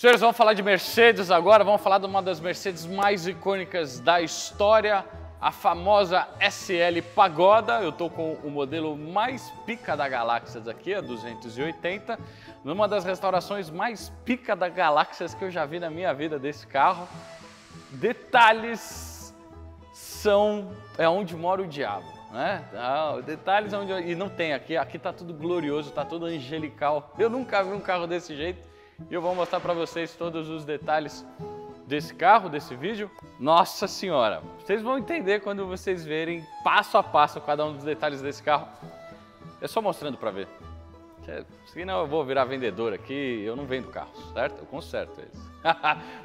Senhores, vamos falar de Mercedes agora, vamos falar de uma das Mercedes mais icônicas da história, a famosa SL Pagoda. Eu estou com o modelo mais pica da galáxia aqui, a 280, numa das restaurações mais pica da galáxia que eu já vi na minha vida desse carro. Detalhes são... é onde mora o diabo, né? Não, detalhes é onde... e não tem aqui, aqui tá tudo glorioso, tá tudo angelical. Eu nunca vi um carro desse jeito. E eu vou mostrar para vocês todos os detalhes desse carro, desse vídeo. Nossa senhora, vocês vão entender quando vocês verem passo a passo cada um dos detalhes desse carro. É só mostrando para ver. Senão eu vou virar vendedor aqui, eu não vendo carros, certo? Eu conserto eles.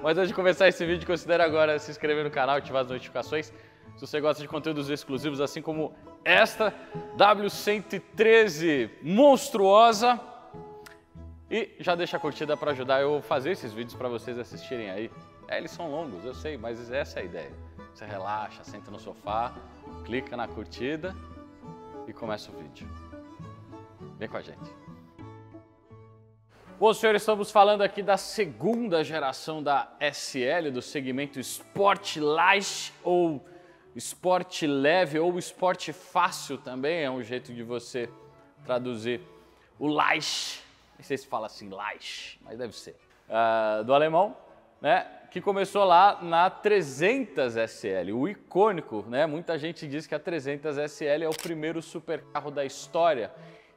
Mas antes de começar esse vídeo, considere agora se inscrever no canal e ativar as notificações. Se você gosta de conteúdos exclusivos, assim como esta W113 monstruosa. E já deixa a curtida para ajudar eu a fazer esses vídeos para vocês assistirem aí. É, eles são longos, eu sei, mas essa é a ideia. Você relaxa, senta no sofá, clica na curtida e começa o vídeo. Vem com a gente. Bom, senhores, estamos falando aqui da segunda geração da SL, do segmento Sport Light ou Sport Leve ou Sport Fácil também. É um jeito de você traduzir o Light. Não sei se fala assim, Laich, mas deve ser. Do alemão, né? Que começou lá na 300 SL, o icônico, né? Muita gente diz que a 300 SL é o primeiro supercarro da história.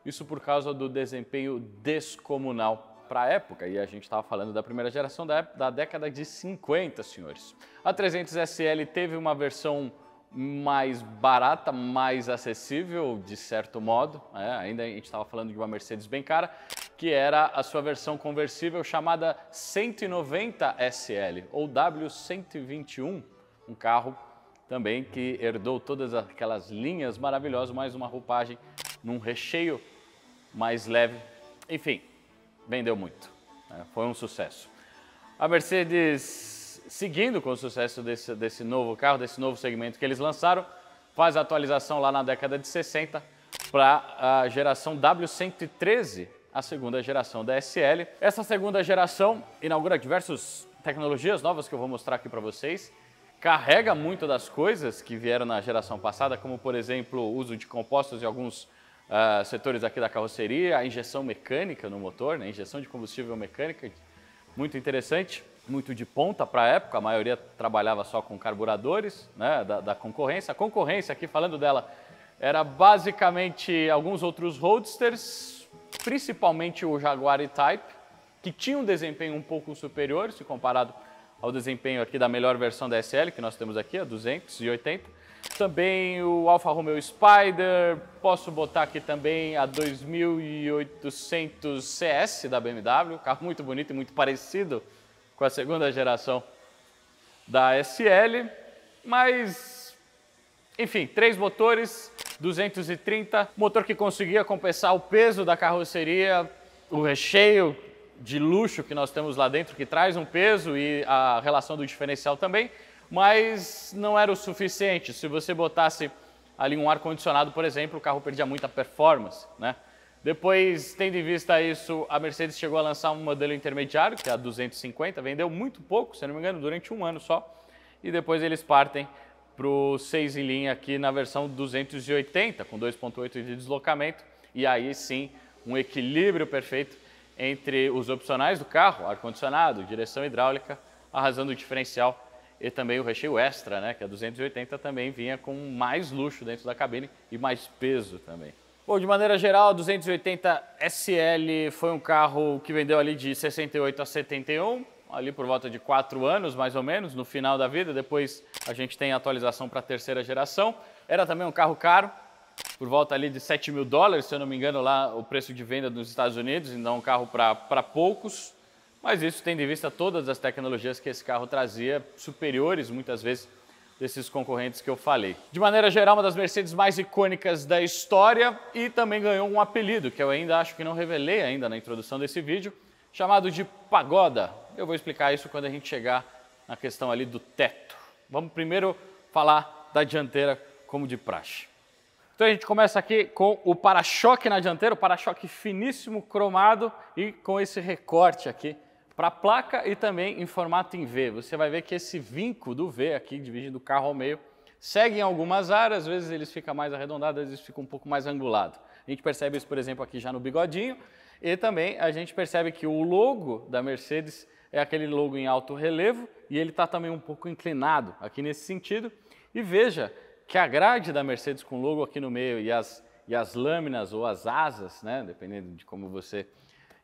Isso por causa do desempenho descomunal para a época. E a gente estava falando da primeira geração da década de 50, senhores. A 300 SL teve uma versão mais barata, mais acessível, de certo modo. É, ainda a gente estava falando de uma Mercedes bem cara, que era a sua versão conversível chamada 190 SL ou W121, um carro também que herdou todas aquelas linhas maravilhosas, mais uma roupagem num recheio mais leve. Enfim, vendeu muito, né? Foi um sucesso. A Mercedes, seguindo com o sucesso desse novo carro, desse novo segmento que eles lançaram, faz a atualização lá na década de 60 para a geração W113, a segunda geração da SL. Essa segunda geração inaugura diversas tecnologias novas que eu vou mostrar aqui para vocês. Carrega muito das coisas que vieram na geração passada, como por exemplo o uso de compostos em alguns setores aqui da carroceria, a injeção mecânica no motor, né? Injeção de combustível mecânica, muito interessante, muito de ponta para a época. A maioria trabalhava só com carburadores, né? da concorrência. A concorrência, aqui falando dela, era basicamente alguns outros roadsters, principalmente o Jaguar E-Type, que tinha um desempenho um pouco superior se comparado ao desempenho aqui da melhor versão da SL que nós temos aqui, a 280. Também o Alfa Romeo Spider, posso botar aqui também a 2800 CS da BMW, carro muito bonito e muito parecido com a segunda geração da SL, mas enfim, três motores, 230, motor que conseguia compensar o peso da carroceria, o recheio de luxo que nós temos lá dentro, que traz um peso, e a relação do diferencial também, mas não era o suficiente. Se você botasse ali um ar-condicionado, por exemplo, o carro perdia muita performance, né? Depois, tendo em vista isso, a Mercedes chegou a lançar um modelo intermediário, que é a 250, vendeu muito pouco, se não me engano, durante um ano só, e depois eles partem para o 6 em linha aqui na versão 280, com 2.8 de deslocamento, e aí sim um equilíbrio perfeito entre os opcionais do carro, ar-condicionado, direção hidráulica, a razão do diferencial e também o recheio extra, né, que a 280 também vinha com mais luxo dentro da cabine e mais peso também. Bom, de maneira geral, a 280 SL foi um carro que vendeu ali de 68 a 71, ali por volta de 4 anos, mais ou menos, no final da vida. Depois a gente tem a atualização para a terceira geração. Era também um carro caro, por volta ali de 7 mil dólares, se eu não me engano, lá o preço de venda nos Estados Unidos, então um carro para poucos. Mas isso tendo em vista todas as tecnologias que esse carro trazia, superiores muitas vezes desses concorrentes que eu falei. De maneira geral, uma das Mercedes mais icônicas da história, e também ganhou um apelido, que eu ainda acho que não revelei ainda na introdução desse vídeo, chamado de Pagoda. Eu vou explicar isso quando a gente chegar na questão ali do teto. Vamos primeiro falar da dianteira, como de praxe. Então a gente começa aqui com o para-choque na dianteira, o para-choque finíssimo, cromado e com esse recorte aqui Para a placa e também em formato em V, você vai ver que esse vinco do V aqui, dividindo o carro ao meio, segue em algumas áreas, às vezes eles ficam mais arredondados, às vezes ficam um pouco mais angulados. A gente percebe isso, por exemplo, aqui já no bigodinho, e também a gente percebe que o logo da Mercedes é aquele logo em alto relevo e ele está também um pouco inclinado aqui nesse sentido. E veja que a grade da Mercedes com o logo aqui no meio e as lâminas ou as asas, né, dependendo de como você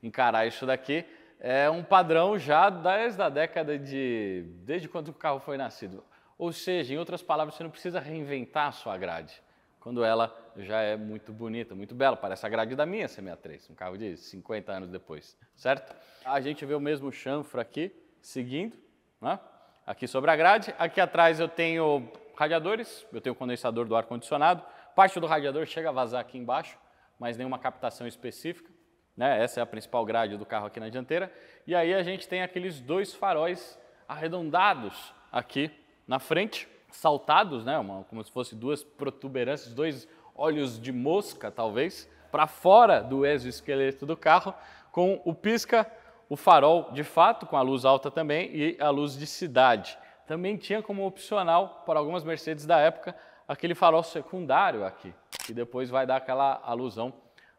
encarar isso daqui, é um padrão já desde a década de... desde quando o carro foi nascido. Ou seja, em outras palavras, você não precisa reinventar a sua grade, quando ela já é muito bonita, muito bela. Parece a grade da minha C63, um carro de 50 anos depois, certo? A gente vê o mesmo chanfro aqui, seguindo, né? Aqui sobre a grade. Aqui atrás eu tenho radiadores, eu tenho o condensador do ar-condicionado. Parte do radiador chega a vazar aqui embaixo, mas nenhuma captação específica, né? Essa é a principal grade do carro aqui na dianteira. E aí a gente tem aqueles dois faróis arredondados aqui na frente, saltados, né? Como se fossem duas protuberâncias, dois olhos de mosca, talvez, para fora do exoesqueleto do carro, com o pisca, o farol de fato, com a luz alta também e a luz de cidade. Também tinha como opcional, para algumas Mercedes da época, aquele farol secundário aqui, que depois vai dar aquela alusão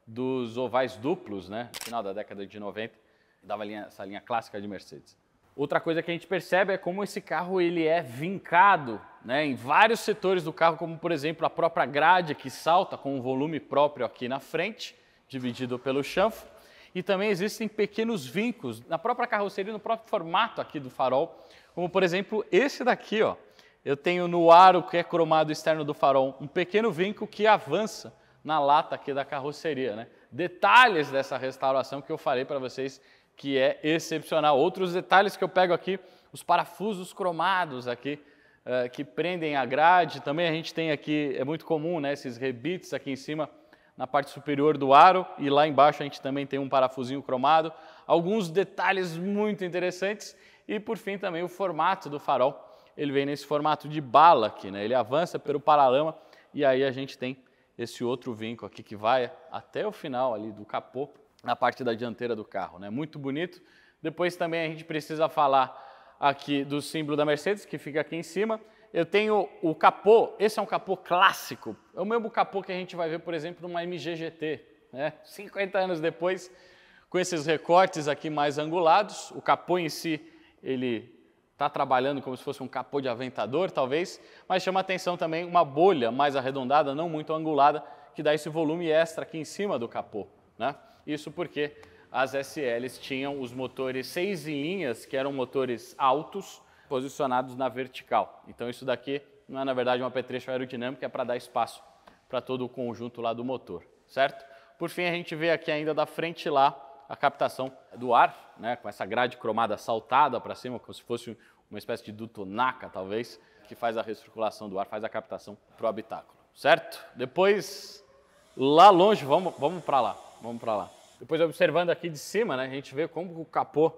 dos ovais duplos, né? No final da década de 90, dava essa linha clássica de Mercedes. Outra coisa que a gente percebe é como esse carro ele é vincado, né, em vários setores do carro, como por exemplo a própria grade que salta com um volume próprio aqui na frente, dividido pelo chanfro. E também existem pequenos vincos na própria carroceria, no próprio formato aqui do farol, como por exemplo esse daqui, ó. Eu tenho no aro, que é cromado externo do farol, um pequeno vinco que avança na lata aqui da carroceria, né? Detalhes dessa restauração que eu falei para vocês, que é excepcional. Outros detalhes que eu pego aqui, os parafusos cromados aqui, que prendem a grade. Também a gente tem aqui, é muito comum, né, esses rebites aqui em cima, na parte superior do aro, e lá embaixo a gente também tem um parafusinho cromado. Alguns detalhes muito interessantes. E por fim também o formato do farol, ele vem nesse formato de bala aqui, né? Ele avança pelo paralama e aí a gente tem esse outro vinco aqui que vai até o final ali do capô, na parte da dianteira do carro, né? Muito bonito. Depois também a gente precisa falar aqui do símbolo da Mercedes, que fica aqui em cima. Eu tenho o capô, esse é um capô clássico, é o mesmo capô que a gente vai ver, por exemplo, numa MG GT, né? 50 anos depois, com esses recortes aqui mais angulados. O capô em si, ele está trabalhando como se fosse um capô de Aventador, talvez, mas chama atenção também uma bolha mais arredondada, não muito angulada, que dá esse volume extra aqui em cima do capô, né? Isso porque as SLs tinham os motores 6 em linhas, que eram motores altos, posicionados na vertical. Então isso daqui não é, na verdade, um apetrecho aerodinâmico, é para dar espaço para todo o conjunto lá do motor, certo? Por fim, a gente vê aqui ainda da frente lá a captação do ar, né, com essa grade cromada saltada para cima, como se fosse uma espécie de duto NACA, talvez, que faz a recirculação do ar, faz a captação para o habitáculo, certo? Depois, lá longe, vamos para lá, vamos para lá. Depois, observando aqui de cima, né, a gente vê como o capô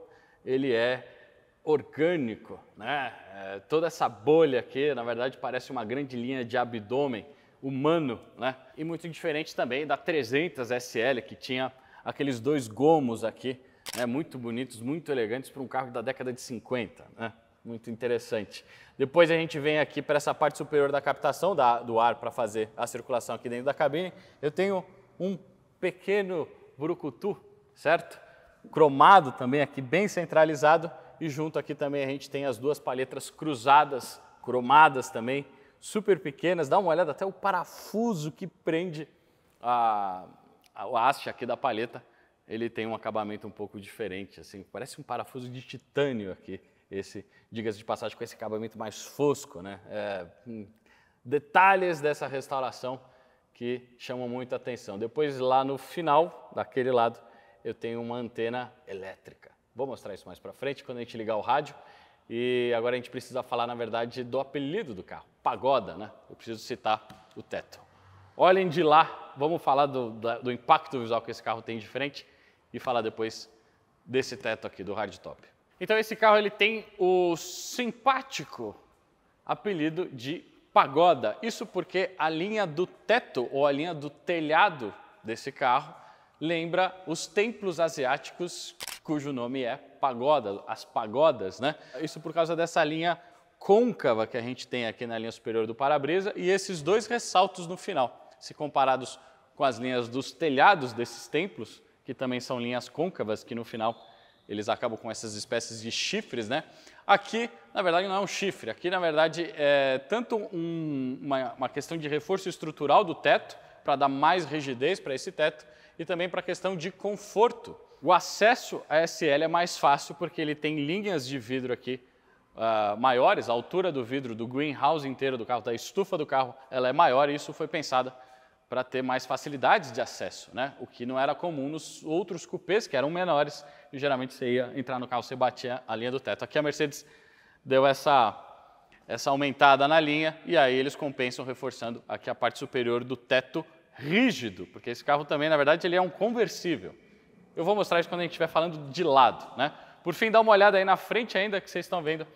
ele é orgânico, né? É, toda essa bolha aqui, na verdade, parece uma grande linha de abdômen humano, né? E muito diferente também da 300 SL, que tinha aqueles dois gomos aqui, né? Muito bonitos, muito elegantes para um carro da década de 50, né? Muito interessante. Depois a gente vem aqui para essa parte superior da captação do ar para fazer a circulação aqui dentro da cabine. Eu tenho um pequeno brucutu, certo? Cromado também aqui, bem centralizado. E junto aqui também a gente tem as duas palhetas cruzadas, cromadas também, super pequenas. Dá uma olhada até o parafuso que prende a haste aqui da palheta. Ele tem um acabamento um pouco diferente, assim, parece um parafuso de titânio aqui, esse, diga-se de passagem, com esse acabamento mais fosco, né? Detalhes dessa restauração que chamam muita atenção. Depois, lá no final, daquele lado, eu tenho uma antena elétrica. Vou mostrar isso mais para frente, quando a gente ligar o rádio. E agora a gente precisa falar, na verdade, do apelido do carro, Pagoda, né? Eu preciso citar o teto. Olhem de lá, vamos falar do impacto visual que esse carro tem de frente e falar depois desse teto aqui, do hardtop. Então esse carro ele tem o simpático apelido de Pagoda. Isso porque a linha do teto ou a linha do telhado desse carro lembra os templos asiáticos cujo nome é Pagoda, as pagodas, né? Isso por causa dessa linha côncava que a gente tem aqui na linha superior do para-brisa e esses dois ressaltos no final. Se comparados com as linhas dos telhados desses templos, que também são linhas côncavas, que no final eles acabam com essas espécies de chifres, né? Aqui, na verdade, não é um chifre. Aqui, na verdade, é tanto uma questão de reforço estrutural do teto, para dar mais rigidez para esse teto, e também para a questão de conforto. O acesso à SL é mais fácil porque ele tem linhas de vidro aqui maiores, a altura do vidro do greenhouse inteiro do carro, da estufa do carro, ela é maior e isso foi pensado para ter mais facilidades de acesso, né? O que não era comum nos outros cupês, que eram menores, e geralmente você ia entrar no carro, você batia a linha do teto. Aqui a Mercedes deu essa aumentada na linha, e aí eles compensam reforçando aqui a parte superior do teto rígido, porque esse carro também, na verdade, ele é um conversível. Eu vou mostrar isso quando a gente estiver falando de lado, né? Por fim, dá uma olhada aí na frente ainda, que vocês estão vendo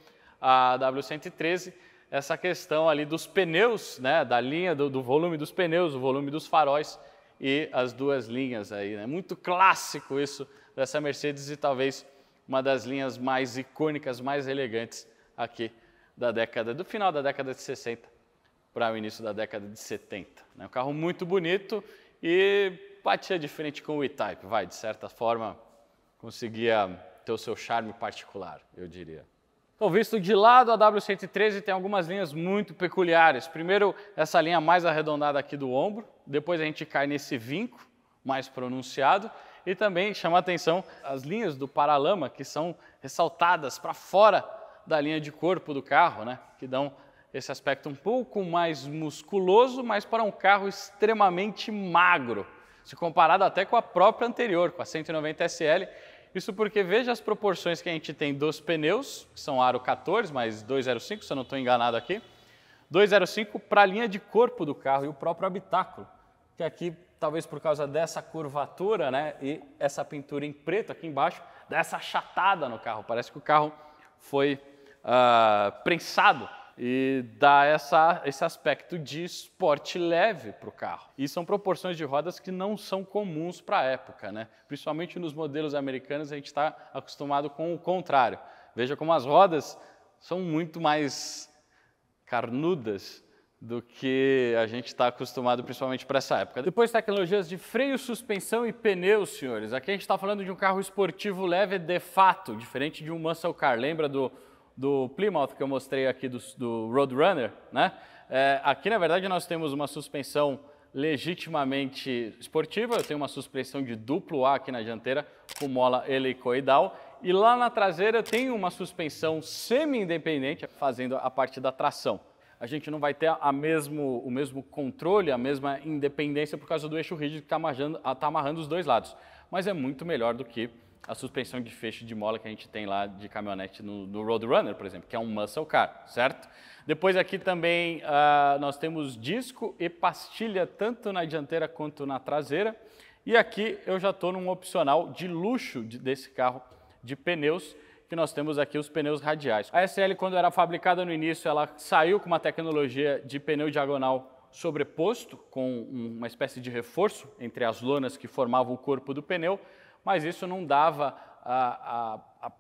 a W113, essa questão ali dos pneus, né, da linha do volume dos pneus, o volume dos faróis e as duas linhas aí, né? Muito clássico isso dessa Mercedes e talvez uma das linhas mais icônicas, mais elegantes aqui da década, do final da década de 60 para o início da década de 70, né? Um carro muito bonito e batia de frente com o E-Type, vai, de certa forma conseguia ter o seu charme particular, eu diria. Então, visto de lado, a W113 tem algumas linhas muito peculiares. Primeiro, essa linha mais arredondada aqui do ombro. Depois a gente cai nesse vinco mais pronunciado. E também chama a atenção as linhas do paralama, que são ressaltadas para fora da linha de corpo do carro, né? Que dão esse aspecto um pouco mais musculoso, mas para um carro extremamente magro. Se comparado até com a própria anterior, com a 190 SL, isso porque veja as proporções que a gente tem dos pneus, que são aro 14 mais 205, se eu não estou enganado aqui, 205 para a linha de corpo do carro e o próprio habitáculo, que aqui, talvez por causa dessa curvatura, né, e essa pintura em preto aqui embaixo, dá essa achatada no carro, parece que o carro foi prensado e dá esse aspecto de esporte leve para o carro. E são proporções de rodas que não são comuns para a época, né? Principalmente nos modelos americanos a gente está acostumado com o contrário. Veja como as rodas são muito mais carnudas do que a gente está acostumado principalmente para essa época. Depois, tecnologias de freio, suspensão e pneus, senhores. Aqui a gente está falando de um carro esportivo leve de fato, diferente de um muscle car. Lembra do Plymouth que eu mostrei aqui do Roadrunner, né? Aqui, na verdade, nós temos uma suspensão legitimamente esportiva. Eu tenho uma suspensão de duplo A aqui na dianteira, com mola helicoidal. E lá na traseira eu tenho uma suspensão semi-independente, fazendo a parte da tração. A gente não vai ter o mesmo controle, a mesma independência por causa do eixo rígido que está amarrando os dois lados. Mas é muito melhor do que a suspensão de feixe de mola que a gente tem lá de caminhonete no Roadrunner, por exemplo, que é um muscle car, certo? Depois aqui também nós temos disco e pastilha tanto na dianteira quanto na traseira. E aqui eu já estou num opcional de luxo desse carro de pneus, que nós temos aqui os pneus radiais. A SL, quando era fabricada no início, ela saiu com uma tecnologia de pneu diagonal sobreposto, com uma espécie de reforço entre as lonas que formavam o corpo do pneu, mas isso não dava a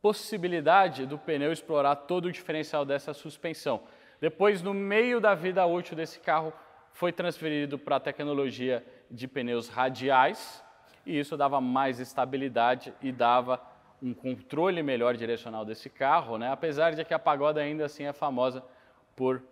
possibilidade do pneu explorar todo o diferencial dessa suspensão. Depois, no meio da vida útil desse carro, foi transferido para a tecnologia de pneus radiais e isso dava mais estabilidade e dava um controle melhor direcional desse carro, né? Apesar de que a Pagoda ainda assim é famosa por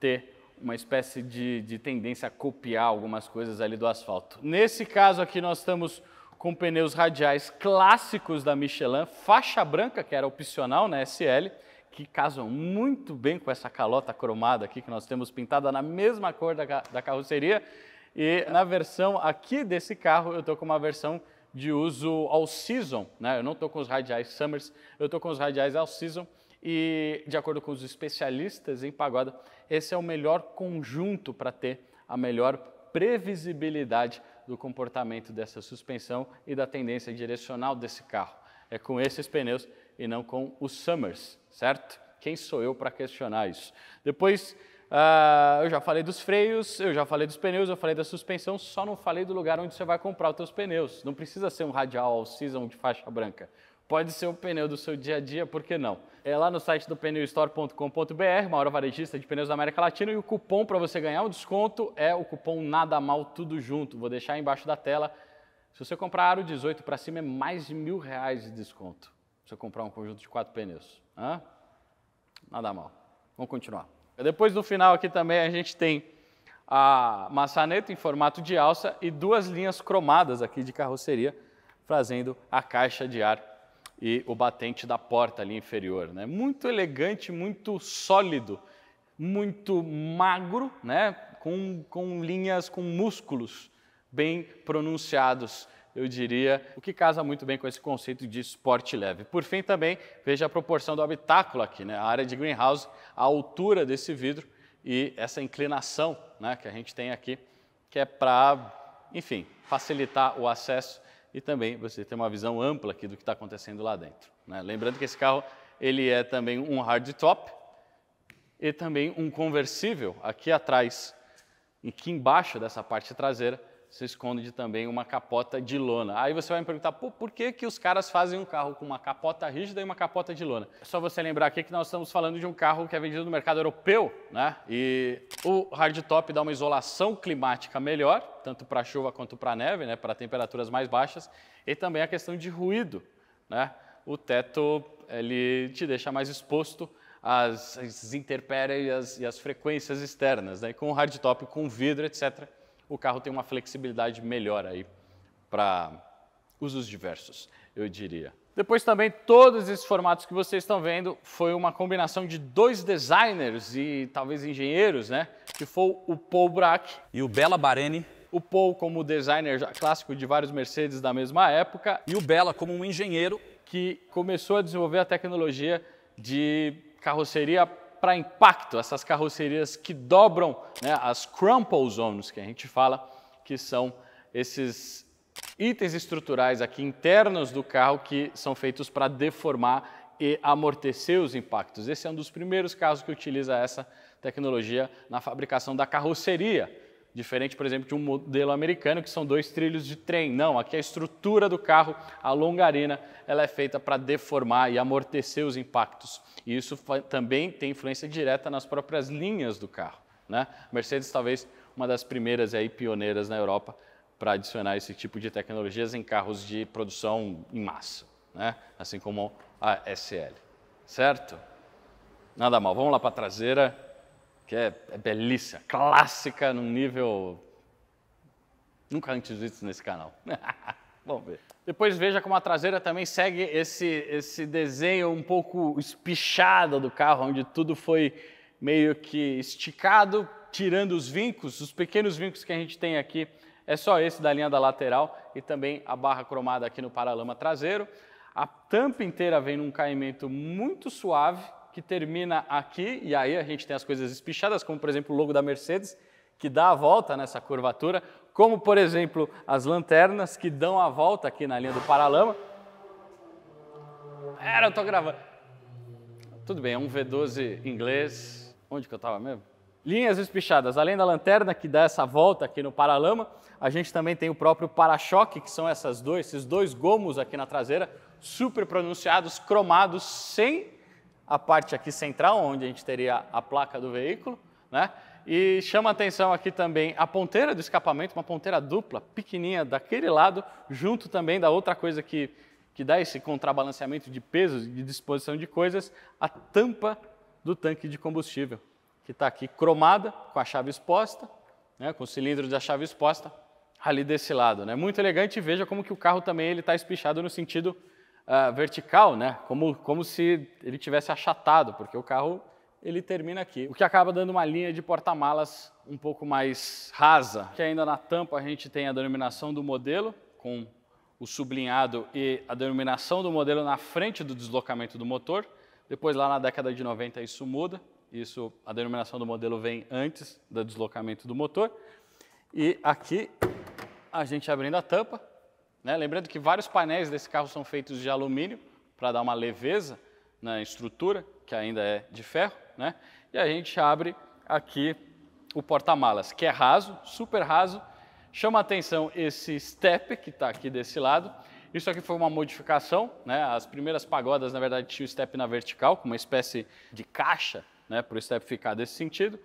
ter uma espécie de tendência a copiar algumas coisas ali do asfalto. Nesse caso aqui nós estamos com pneus radiais clássicos da Michelin, faixa branca, que era opcional na SL, que casam muito bem com essa calota cromada aqui que nós temos pintada na mesma cor da carroceria. E na versão aqui desse carro eu estou com uma versão de uso all-season, né? Eu não estou com os radiais Summers, eu estou com os radiais all-season e, de acordo com os especialistas em Pagoda, esse é o melhor conjunto para ter a melhor previsibilidade do comportamento dessa suspensão e da tendência direcional desse carro. É com esses pneus e não com os Summers, certo? Quem sou eu para questionar isso? Depois Eu já falei dos freios, eu já falei dos pneus, eu falei da suspensão, só não falei do lugar onde você vai comprar os seus pneus. Não precisa ser um radial all-season de faixa branca. Pode ser o pneu do seu dia a dia, por que não? É lá no site do pneustore.com.br, maior varejista de pneus da América Latina, e o cupom para você ganhar um desconto é o cupom Nada Mal Tudo Junto. Vou deixar aí embaixo da tela. Se você comprar aro 18 para cima é mais de R$1.000 de desconto. Se você comprar um conjunto de 4 pneus. Hã? Nada mal. Vamos continuar. Depois no final aqui também a gente tem a maçaneta em formato de alça e duas linhas cromadas aqui de carroceria, fazendo a caixa de ar e o batente da porta ali inferior, né? Muito elegante, muito sólido, muito magro, né? Com linhas, com músculos bem pronunciados, eu diria, o que casa muito bem com esse conceito de esporte leve. Por fim também, veja a proporção do habitáculo aqui, né? A área de greenhouse, a altura desse vidro e essa inclinação, né, que a gente tem aqui, que é para, enfim, facilitar o acesso e também você ter uma visão ampla aqui do que está acontecendo lá dentro, né? Lembrando que esse carro ele é também um hardtop e também um conversível aqui atrás, e aqui embaixo dessa parte traseira, se esconde também uma capota de lona. Aí você vai me perguntar, pô, por que que os caras fazem um carro com uma capota rígida e uma capota de lona? É só você lembrar aqui que nós estamos falando de um carro que é vendido no mercado europeu, né? E o hardtop dá uma isolação climática melhor, tanto para chuva quanto para neve, né? Para temperaturas mais baixas. E também a questão de ruído, né? O teto, ele te deixa mais exposto às intempéries e às frequências externas, né? E com o hardtop, com vidro, etc., o carro tem uma flexibilidade melhor aí para usos diversos, eu diria. Depois também, todos esses formatos que vocês estão vendo foi uma combinação de dois designers e talvez engenheiros, né? Que foi o Paul Bracq e o Béla Barényi. O Paul como designer já clássico de vários Mercedes da mesma época. E o Béla como um engenheiro que começou a desenvolver a tecnologia de carroceria para impacto, essas carrocerias que dobram, né, as crumple zones que a gente fala, que são esses itens estruturais aqui internos do carro que são feitos para deformar e amortecer os impactos. Esse é um dos primeiros carros que utiliza essa tecnologia na fabricação da carroceria, diferente, por exemplo, de um modelo americano que são dois trilhos de trem. Não, aqui a estrutura do carro, a longarina, ela é feita para deformar e amortecer os impactos. E isso também tem influência direta nas próprias linhas do carro, né? Mercedes talvez uma das primeiras aí pioneiras na Europa para adicionar esse tipo de tecnologias em carros de produção em massa, né? Assim como a SL, certo? Nada mal, vamos lá para a traseira, que é belíssima, clássica, num nível nunca antes visto nesse canal. Vamos ver. Depois veja como a traseira também segue esse desenho um pouco espichado do carro, onde tudo foi meio que esticado, tirando os vincos, os pequenos vincos que a gente tem aqui. É só esse da linha da lateral e também a barra cromada aqui no paralama traseiro. A tampa inteira vem num caimento muito suave, que termina aqui, e aí a gente tem as coisas espichadas, como por exemplo o logo da Mercedes, que dá a volta nessa curvatura, como por exemplo as lanternas que dão a volta aqui na linha do paralama. Eu tô gravando. Tudo bem, é um V12 inglês. Onde que eu tava mesmo? Linhas espichadas, além da lanterna que dá essa volta aqui no paralama, a gente também tem o próprio para-choque, que são esses dois gomos aqui na traseira, super pronunciados, cromados, sem a parte aqui central, onde a gente teria a placa do veículo, né? E chama atenção aqui também a ponteira do escapamento, uma ponteira dupla, pequenininha, daquele lado, junto também da outra coisa que dá esse contrabalanceamento de pesos, de disposição de coisas, a tampa do tanque de combustível, que está aqui cromada, com a chave exposta, né? Com o cilindro da chave exposta, ali desse lado, né? Muito elegante, e veja como que o carro também ele está espichado no sentido vertical, né? Como se ele tivesse achatado, porque o carro ele termina aqui, o que acaba dando uma linha de porta-malas um pouco mais rasa, que ainda na tampa a gente tem a denominação do modelo, com o sublinhado e a denominação do modelo na frente do deslocamento do motor. Depois lá na década de 90 isso muda, a denominação do modelo vem antes do deslocamento do motor. E aqui a gente abrindo a tampa, né? Lembrando que vários painéis desse carro são feitos de alumínio para dar uma leveza na estrutura, que ainda é de ferro, né? E a gente abre aqui o porta-malas, que é raso, super raso. Chama atenção esse step que está aqui desse lado. Isso aqui foi uma modificação, né? As primeiras pagodas, na verdade, tinham o step na vertical, com uma espécie de caixa, né, para o step ficar desse sentido.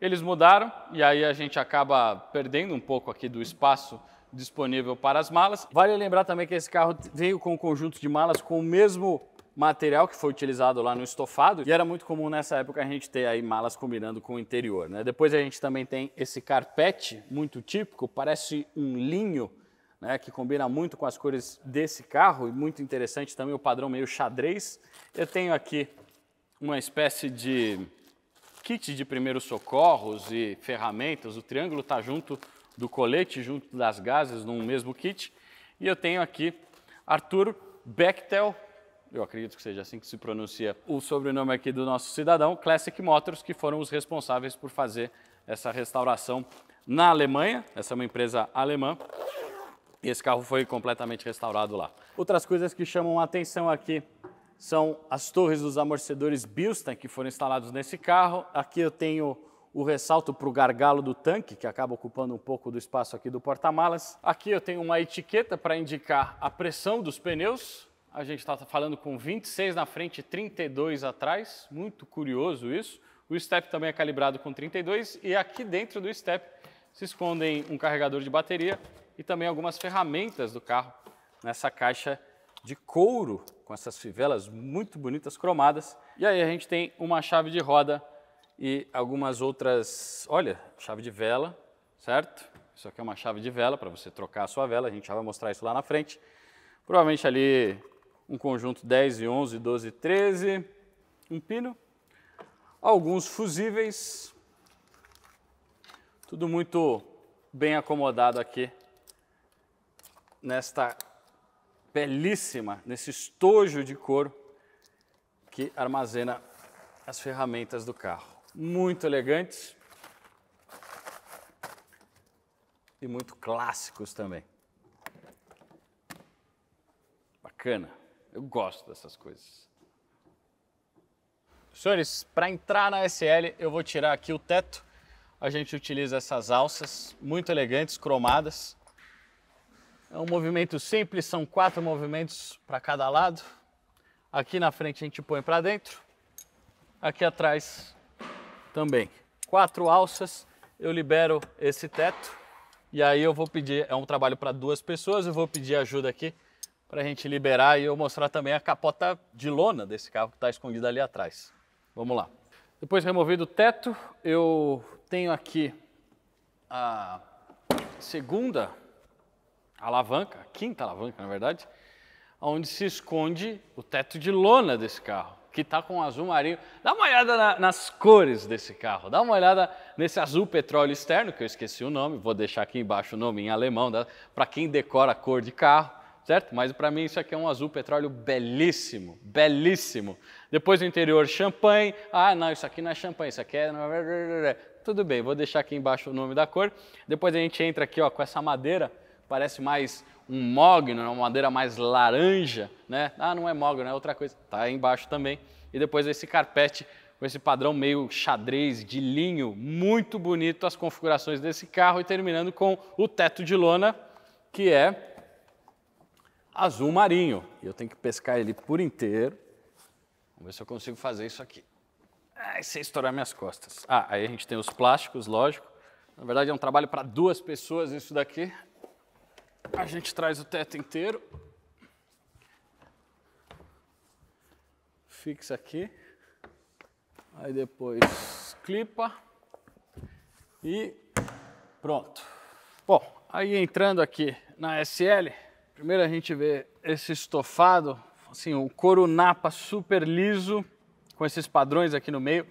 Eles mudaram e aí a gente acaba perdendo um pouco aqui do espaço disponível para as malas. Vale lembrar também que esse carro veio com um conjunto de malas com o mesmo material que foi utilizado lá no estofado, e era muito comum nessa época a gente ter aí malas combinando com o interior, né? Depois a gente também tem esse carpete muito típico, parece um linho, né, que combina muito com as cores desse carro, e muito interessante também o padrão meio xadrez. Eu tenho aqui uma espécie de kit de primeiros socorros e ferramentas. O triângulo está junto do colete, junto das gases, num mesmo kit. E eu tenho aqui Arthur Bechtel, eu acredito que seja assim que se pronuncia o sobrenome aqui do nosso cidadão, Classic Motors, que foram os responsáveis por fazer essa restauração na Alemanha. Essa é uma empresa alemã e esse carro foi completamente restaurado lá. Outras coisas que chamam a atenção aqui são as torres dos amortecedores Bilstein, que foram instalados nesse carro. Aqui eu tenho o ressalto para o gargalo do tanque, que acaba ocupando um pouco do espaço aqui do porta-malas. Aqui eu tenho uma etiqueta para indicar a pressão dos pneus. A gente está falando com 26 na frente e 32 atrás. Muito curioso isso. O step também é calibrado com 32 e aqui dentro do step se escondem um carregador de bateria e também algumas ferramentas do carro nessa caixa de couro, com essas fivelas muito bonitas, cromadas. E aí a gente tem uma chave de roda e algumas outras, olha, chave de vela, certo? Isso aqui é uma chave de vela para você trocar a sua vela, a gente já vai mostrar isso lá na frente. Provavelmente ali um conjunto 10 e 11, 12 e 13, um pino, alguns fusíveis, tudo muito bem acomodado aqui nesta belíssima, nesse estojo de couro que armazena as ferramentas do carro. Muito elegantes e muito clássicos também. Bacana, eu gosto dessas coisas. Senhores, para entrar na SL eu vou tirar aqui o teto. A gente utiliza essas alças muito elegantes, cromadas. É um movimento simples, são 4 movimentos para cada lado. Aqui na frente a gente põe para dentro. Aqui atrás também. 4 alças, eu libero esse teto e aí eu vou pedir, é um trabalho para 2 pessoas, eu vou pedir ajuda aqui para a gente liberar e eu mostrar também a capota de lona desse carro que está escondida ali atrás. Vamos lá. Depois removido o teto, eu tenho aqui a segunda alavanca, a quinta alavanca na verdade, onde se esconde o teto de lona desse carro, que está com azul marinho. Dá uma olhada nas cores desse carro, dá uma olhada nesse azul petróleo externo, que eu esqueci o nome, vou deixar aqui embaixo o nome em alemão, para quem decora a cor de carro, certo? Mas para mim isso aqui é um azul petróleo belíssimo, belíssimo. Depois o interior champanhe, ah não, isso aqui não é champanhe, isso aqui é... Tudo bem, vou deixar aqui embaixo o nome da cor. Depois a gente entra aqui ó, com essa madeira, parece mais um mogno, uma madeira mais laranja, né? Ah, não é mogno, é outra coisa. Tá aí embaixo também. E depois esse carpete com esse padrão meio xadrez de linho, muito bonito as configurações desse carro, e terminando com o teto de lona, que é azul marinho. E eu tenho que pescar ele por inteiro. Vamos ver se eu consigo fazer isso aqui. Ai, sem estourar minhas costas. Ah, aí a gente tem os plásticos, lógico. Na verdade é um trabalho para 2 pessoas isso daqui. A gente traz o teto inteiro, fixa aqui, aí depois clipa e pronto. Bom, aí entrando aqui na SL, primeiro a gente vê esse estofado, assim, um couro napa super liso, com esses padrões aqui no meio.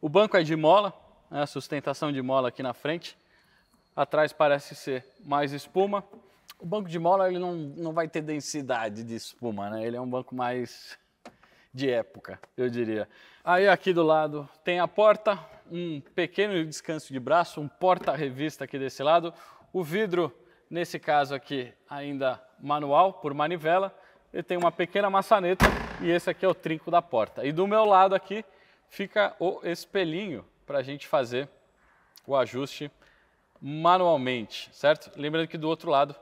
O banco é de mola, né, a sustentação de mola aqui na frente, atrás parece ser mais espuma. O banco de mola ele não vai ter densidade de espuma, né? Ele é um banco mais de época, eu diria. Aí aqui do lado tem a porta, um pequeno descanso de braço, um porta-revista aqui desse lado. O vidro, nesse caso aqui, ainda manual, por manivela. Ele tem uma pequena maçaneta e esse aqui é o trinco da porta. E do meu lado aqui fica o espelhinho, para a gente fazer o ajuste manualmente, certo? Lembrando que do outro lado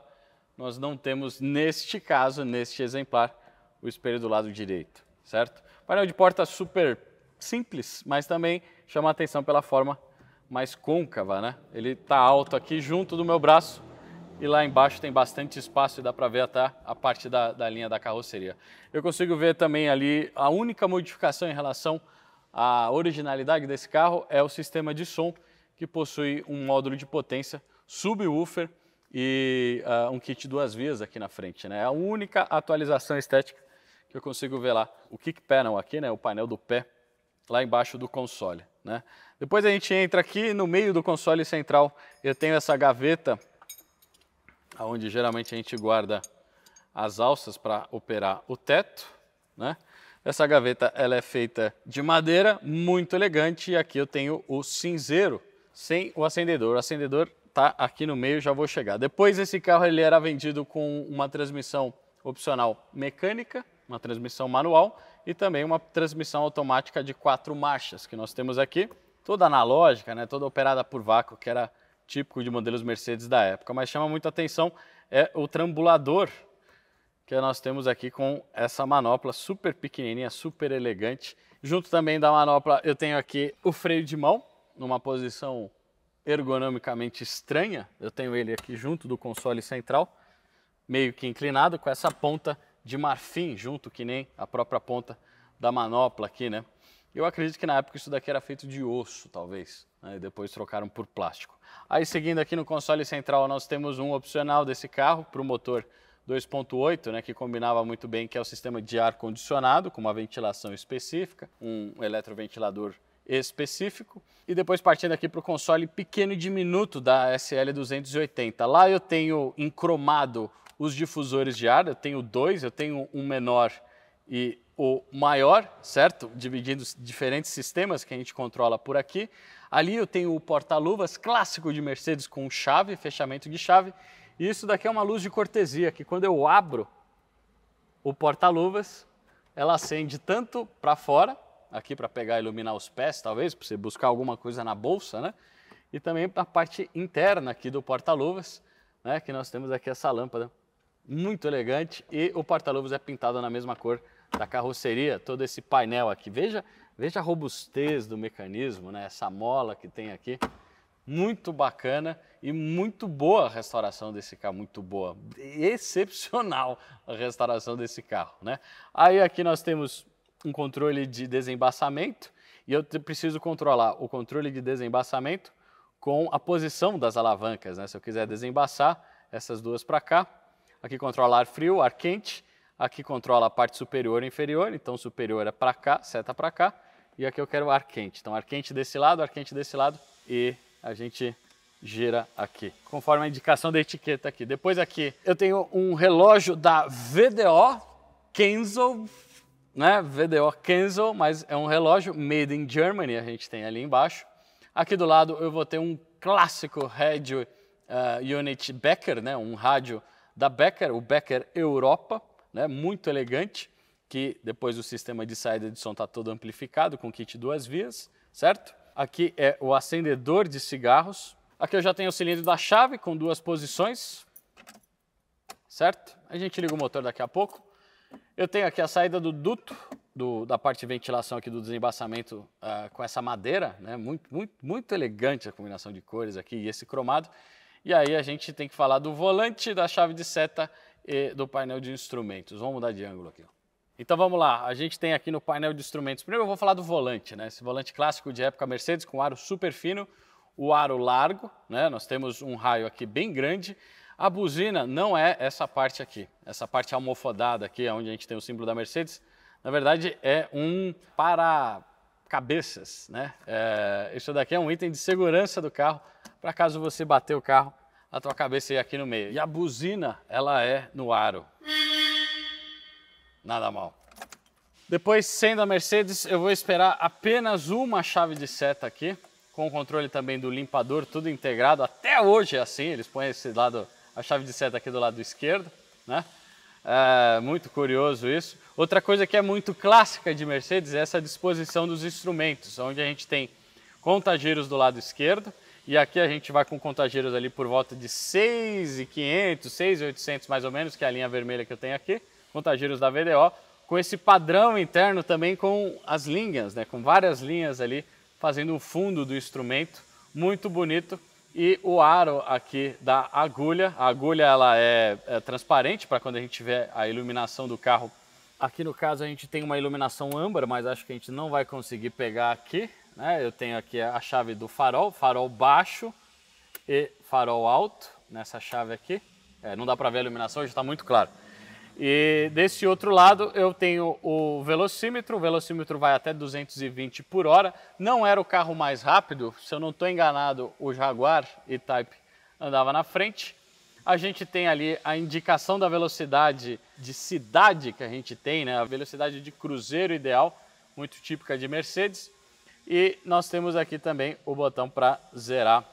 nós não temos, neste caso, neste exemplar, o espelho do lado direito, certo? Painel de porta super simples, mas também chama a atenção pela forma mais côncava, né? Ele tá alto aqui junto do meu braço e lá embaixo tem bastante espaço e dá para ver até a parte da linha da carroceria. Eu consigo ver também ali, a única modificação em relação à originalidade desse carro é o sistema de som, que possui um módulo de potência, subwoofer e um kit duas vias aqui na frente, né? É a única atualização estética que eu consigo ver lá. O kick panel aqui, né? O painel do pé lá embaixo do console, né? Depois a gente entra aqui no meio do console central. Eu tenho essa gaveta onde geralmente a gente guarda as alças para operar o teto, né? Essa gaveta ela é feita de madeira, muito elegante. E aqui eu tenho o cinzeiro sem o acendedor. O acendedor tá aqui no meio, já vou chegar. Depois esse carro ele era vendido com uma transmissão opcional mecânica, uma transmissão manual e também uma transmissão automática de 4 marchas que nós temos aqui, toda analógica, né, toda operada por vácuo, que era típico de modelos Mercedes da época. Mas chama muita atenção é o trambulador que nós temos aqui com essa manopla super pequenininha, super elegante. Junto também da manopla eu tenho aqui o freio de mão numa posição ergonomicamente estranha. Eu tenho ele aqui junto do console central, meio que inclinado, com essa ponta de marfim junto, que nem a própria ponta da manopla aqui, né? Eu acredito que na época isso daqui era feito de osso, talvez, né? E depois trocaram por plástico. Aí seguindo aqui no console central nós temos um opcional desse carro para o motor 2.8, né, que combinava muito bem, que é o sistema de ar condicionado, com uma ventilação específica, um eletroventilador específico. E depois partindo aqui para o console pequeno e diminuto da SL 280. Lá eu tenho encromado os difusores de ar, eu tenho 2, eu tenho um menor e o maior, certo? Dividindo diferentes sistemas que a gente controla por aqui. Ali eu tenho o porta-luvas clássico de Mercedes com chave, fechamento de chave. E isso daqui é uma luz de cortesia, que quando eu abro o porta-luvas, ela acende tanto para fora, aqui para pegar e iluminar os pés, talvez, para você buscar alguma coisa na bolsa, né? E também para a parte interna aqui do porta-luvas, né? Que nós temos aqui essa lâmpada muito elegante e o porta-luvas é pintado na mesma cor da carroceria, todo esse painel aqui. Veja a robustez do mecanismo, né? Essa mola que tem aqui, muito bacana e muito boa a restauração desse carro, muito boa, excepcional a restauração desse carro, né? Aí aqui nós temos um controle de desembaçamento e eu preciso controlar o controle de desembaçamento com a posição das alavancas, né? Se eu quiser desembaçar, essas duas para cá, aqui controla ar frio, ar quente, aqui controla a parte superior e inferior, então superior é para cá, seta para cá, e aqui eu quero ar quente, então ar quente desse lado e a gente gira aqui, conforme a indicação da etiqueta aqui. Depois aqui eu tenho um relógio da VDO Kenzo, né? VDO Kenzo, mas é um relógio made in Germany, a gente tem ali embaixo. Aqui do lado eu vou ter um clássico rádio unit Becker, né? Um rádio da Becker, o Becker Europa, né? Muito elegante, que depois o sistema de saída de som está todo amplificado com kit duas vias, certo? Aqui é o acendedor de cigarros. Aqui eu já tenho o cilindro da chave com 2 posições, certo? A gente liga o motor daqui a pouco. Eu tenho aqui a saída do duto, da parte de ventilação aqui do desembaçamento com essa madeira, né? Muito elegante a combinação de cores aqui e esse cromado. E aí a gente tem que falar do volante, da chave de seta e do painel de instrumentos. Vamos mudar de ângulo aqui, ó. Então vamos lá, a gente tem aqui no painel de instrumentos, primeiro eu vou falar do volante, né? Esse volante clássico de época Mercedes com aro super fino, o aro largo, né? Nós temos um raio aqui bem grande. A buzina não é essa parte aqui, essa parte almofodada aqui, onde a gente tem o símbolo da Mercedes. Na verdade é um para-cabeças, né? Isso daqui é um item de segurança do carro, para caso você bater o carro, a tua cabeça ir aqui no meio. E a buzina, ela é no aro. Nada mal. Depois, sendo a Mercedes, eu vou esperar apenas uma chave de seta aqui, com o controle também do limpador, tudo integrado. Até hoje é assim, eles põem esse lado, a chave de seta aqui do lado esquerdo, né? É muito curioso isso. Outra coisa que é muito clássica de Mercedes é essa disposição dos instrumentos, onde a gente tem contageiros do lado esquerdo, e aqui a gente vai com contageiros ali por volta de 6.500, 6.800 mais ou menos, que é a linha vermelha que eu tenho aqui, contageiros da VDO, com esse padrão interno também com as linhas, né, com várias linhas ali, fazendo o fundo do instrumento, muito bonito. E o aro aqui da agulha, a agulha ela é transparente para quando a gente tiver a iluminação do carro. Aqui no caso a gente tem uma iluminação âmbar, mas acho que a gente não vai conseguir pegar aqui, né? Eu tenho aqui a chave do farol, farol baixo e farol alto, nessa chave aqui. É, não dá para ver a iluminação, já está muito claro. E desse outro lado eu tenho o velocímetro vai até 220 por hora, não era o carro mais rápido, se eu não estou enganado o Jaguar E-Type andava na frente. A gente tem ali a indicação da velocidade de cidade que a gente tem, né? A velocidade de cruzeiro ideal, muito típica de Mercedes. E nós temos aqui também o botão para zerar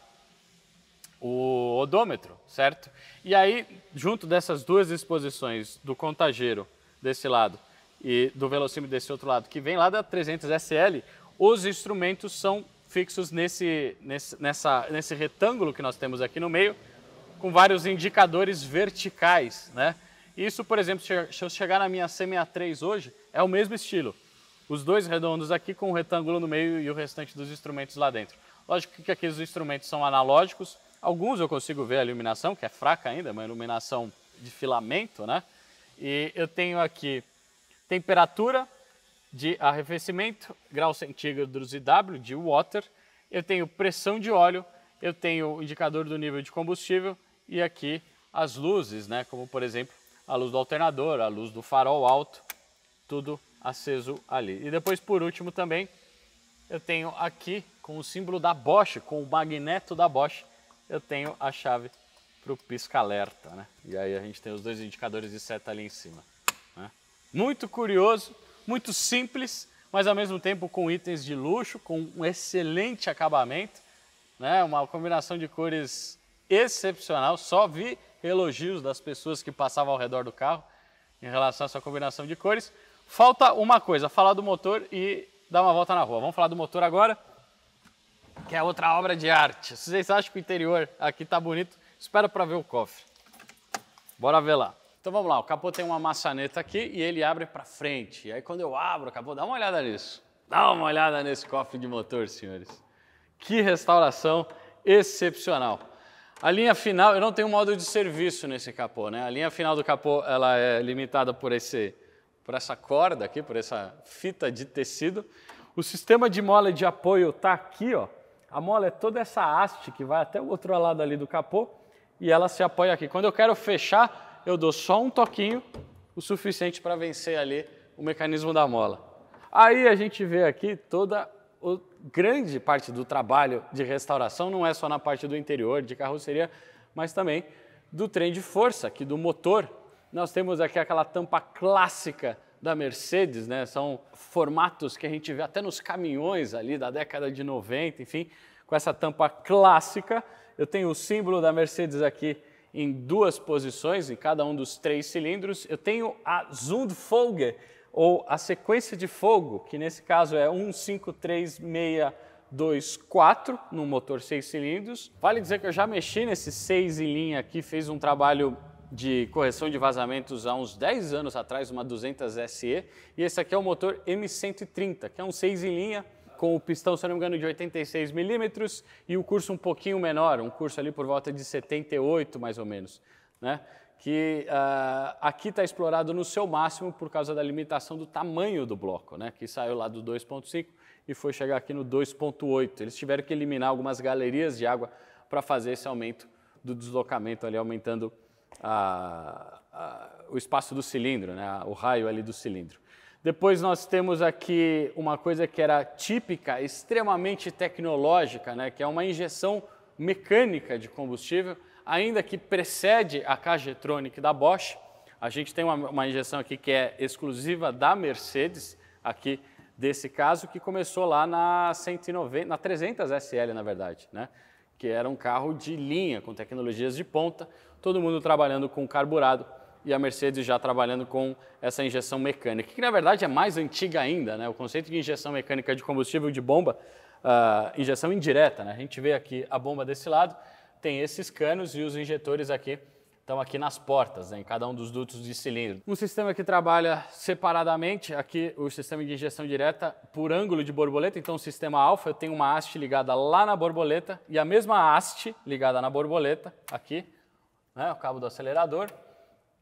o odômetro, certo? E aí, junto dessas duas disposições, do contageiro desse lado e do velocímetro desse outro lado, que vem lá da 300SL, os instrumentos são fixos nesse retângulo que nós temos aqui no meio, com vários indicadores verticais, né? Isso, por exemplo, se eu chegar na minha C63 hoje, é o mesmo estilo. Os dois redondos aqui com um retângulo no meio e o restante dos instrumentos lá dentro. Lógico que aqui os instrumentos são analógicos. Alguns eu consigo ver a iluminação, que é fraca ainda, uma iluminação de filamento, né? E eu tenho aqui temperatura de arrefecimento, graus centígrados e W, de water. Eu tenho pressão de óleo, eu tenho o indicador do nível de combustível e aqui as luzes, né? Como, por exemplo, a luz do alternador, a luz do farol alto, tudo aceso ali. E depois, por último também, eu tenho aqui com o símbolo da Bosch, com o magneto da Bosch, eu tenho a chave para o pisca-alerta, né? E aí a gente tem os dois indicadores de seta ali em cima, né? Muito curioso, muito simples, mas ao mesmo tempo com itens de luxo, com um excelente acabamento, né? Uma combinação de cores excepcional. Só vi elogios das pessoas que passavam ao redor do carro em relação a essa combinação de cores. Falta uma coisa, falar do motor e dar uma volta na rua. Vamos falar do motor agora, que é outra obra de arte. Se vocês acham que o interior aqui tá bonito, espera para ver o cofre. Bora ver lá. Então vamos lá, o capô tem uma maçaneta aqui e ele abre para frente. E aí quando eu abro o capô, dá uma olhada nisso. Dá uma olhada nesse cofre de motor, senhores. Que restauração excepcional. A linha final, eu não tenho modo de serviço nesse capô, né? A linha final do capô, ela é limitada por essa corda aqui, por essa fita de tecido. O sistema de mola de apoio tá aqui, ó. A mola é toda essa haste que vai até o outro lado ali do capô e ela se apoia aqui. Quando eu quero fechar, eu dou só um toquinho, o suficiente para vencer ali o mecanismo da mola. Aí a gente vê aqui toda a grande parte do trabalho de restauração, não é só na parte do interior, de carroceria, mas também do trem de força, aqui do motor. Nós temos aqui aquela tampa clássica da Mercedes, né? São formatos que a gente vê até nos caminhões ali da década de 90, enfim, com essa tampa clássica. Eu tenho o símbolo da Mercedes aqui em duas posições, em cada um dos três cilindros. Eu tenho a Zündfolge, ou a sequência de fogo, que nesse caso é 153624, num motor 6 cilindros. Vale dizer que eu já mexi nesse 6 em linha aqui, fez um trabalho de correção de vazamentos há uns 10 anos atrás, uma 200 SE, e esse aqui é o motor M130, que é um 6 em linha, com o pistão, se não me engano, de 86 milímetros e o curso um pouquinho menor, um curso ali por volta de 78 mais ou menos, né? Que aqui está explorado no seu máximo por causa da limitação do tamanho do bloco, né? Que saiu lá do 2.5 e foi chegar aqui no 2.8. Eles tiveram que eliminar algumas galerias de água para fazer esse aumento do deslocamento ali, aumentando o espaço do cilindro, né? O raio ali do cilindro. Depois nós temos aqui uma coisa que era típica, extremamente tecnológica, né? Que é uma injeção mecânica de combustível, ainda que precede a K-Jetronic da Bosch. A gente tem uma injeção aqui que é exclusiva da Mercedes, aqui desse caso, que começou lá na 300SL, na verdade, né? Que era um carro de linha, com tecnologias de ponta, todo mundo trabalhando com carburado e a Mercedes já trabalhando com essa injeção mecânica, que na verdade é mais antiga ainda, né? O conceito de injeção mecânica de combustível de bomba, injeção indireta, né? A gente vê aqui a bomba desse lado, tem esses canos e os injetores aqui estão aqui nas portas, né, em cada um dos dutos de cilindro. Um sistema que trabalha separadamente, aqui o sistema de injeção direta por ângulo de borboleta, então o sistema alfa, eu tenho uma haste ligada lá na borboleta e a mesma haste ligada na borboleta, aqui, né, o cabo do acelerador,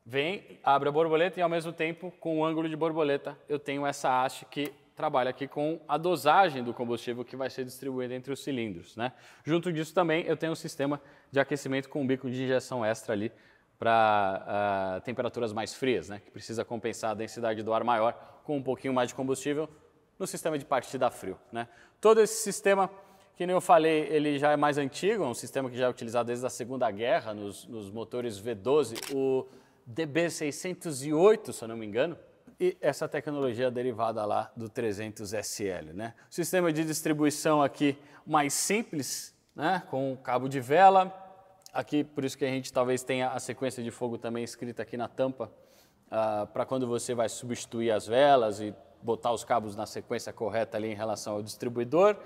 vem, abre a borboleta e ao mesmo tempo com o ângulo de borboleta eu tenho essa haste que trabalha aqui com a dosagem do combustível que vai ser distribuída entre os cilindros, né? Junto disso também eu tenho um sistema de aquecimento com um bico de injeção extra ali para temperaturas mais frias, né? Que precisa compensar a densidade do ar maior com um pouquinho mais de combustível no sistema de partida a frio, né? Todo esse sistema, que nem eu falei, ele já é mais antigo, é um sistema que já é utilizado desde a Segunda Guerra nos motores V12, o DB608, se eu não me engano, e essa tecnologia derivada lá do 300SL, né? Sistema de distribuição aqui mais simples, né? Com cabo de vela, aqui por isso que a gente talvez tenha a sequência de fogo também escrita aqui na tampa, para quando você vai substituir as velas e botar os cabos na sequência correta ali em relação ao distribuidor.